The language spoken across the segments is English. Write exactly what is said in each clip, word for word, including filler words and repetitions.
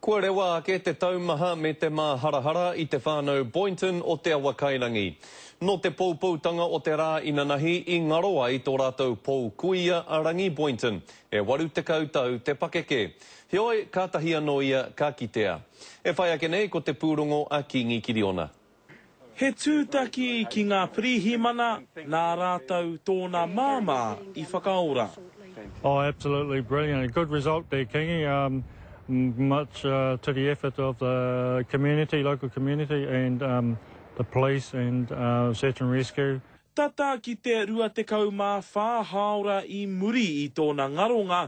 Kua rewa ake te taumaha me te māharahara I te whānau Boynton o Te Awakairangi. No te pōpūtanga o te rā inanahi I ngaro ai tō rātou pōu kuia a Rangi Boynton. E waru tekau tau te pakeke. Heoi kātahi anō ia ka kitea. E whai ake nei ko te pūrongo a Kingi Kiriona. He tūtaki ki ngā pirihimana nā rātou tōna māmā I Whakaora. Oh, absolutely brilliant. A good result there, Kingi. Um, much uh, to the effort of the community, local community, and um, the police and uh, search and rescue. Tata ki te ruatekau mā whāhaora I muri I tōna ngaronga,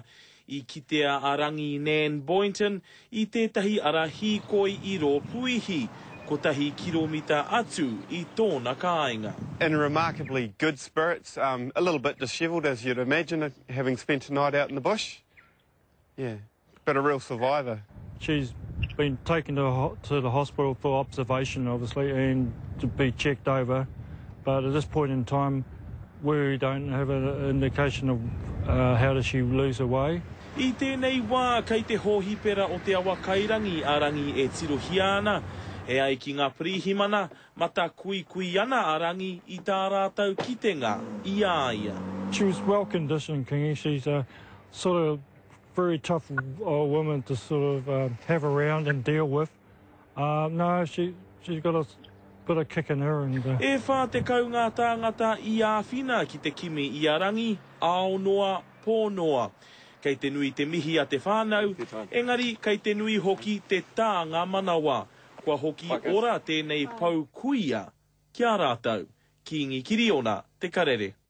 I kitea a Rangi Nan Boynton, I tētahi ara hīkoi I Ropuihi, ko tahi kiromita atu I tōna kāinga. In remarkably good spirits, um, a little bit dishevelled as you'd imagine, having spent a night out in the bush. Yeah. But a real survivor. She's been taken to, to the hospital for observation, obviously, and to be checked over. But at this point in time, we don't have an indication of uh, how does she lose her way. I tēnei wā kei te hōhipera o Te Awakairangi a Rangi e tirohia ana. E ai ki ngā pirihimana, mata kui kui ana a Rangi I tā rātou kitenga I āia. She was well conditioned, Kingi. She's a sort of very tough old woman to sort of uh, have around and deal with. Uh, no, she, she's got a bit of kick in her. And, uh... E whātekau ngā tāngata I āwhina ki te kimi I a Rangi, aonoa, pōnoa. Kei te nui te mihi a te whānau, engari kei te nui hoki te tānga manawa. Kua hoki ora tēnei pau kuia. Kia rātou, Kingi Kiriona, Te Karere.